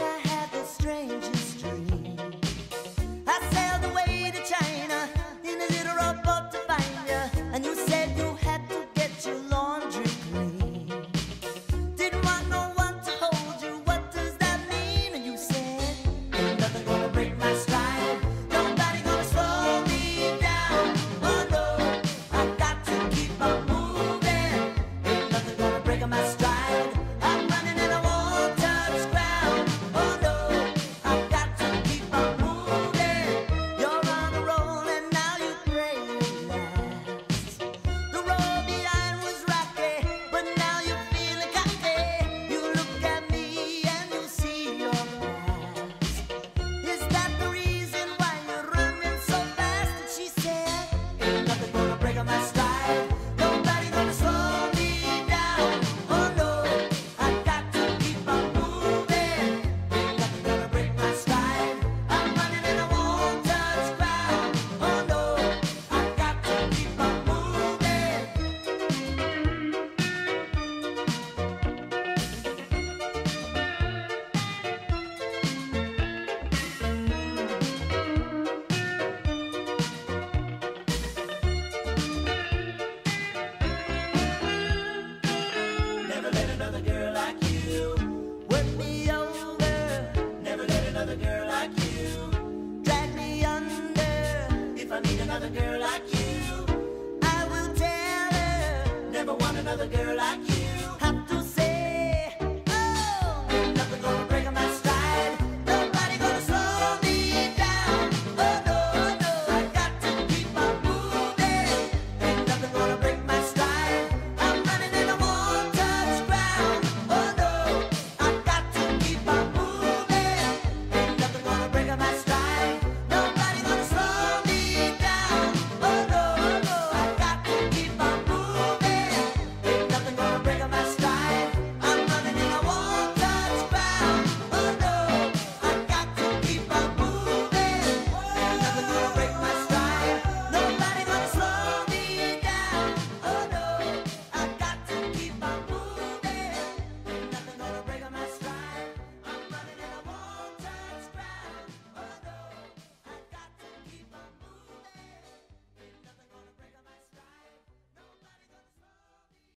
I had the strangest dream. I sailed away to China in a little rowboat to find you, and you said you had to get your laundry clean. Didn't want no one to hold you. What does that mean? And you said, ain't nothing gonna break my stride. Nobody gonna slow me down. Oh no, I've got to keep on moving. Ain't nothing gonna break my stride. Another girl like you, I will tell her. Never want another girl like you.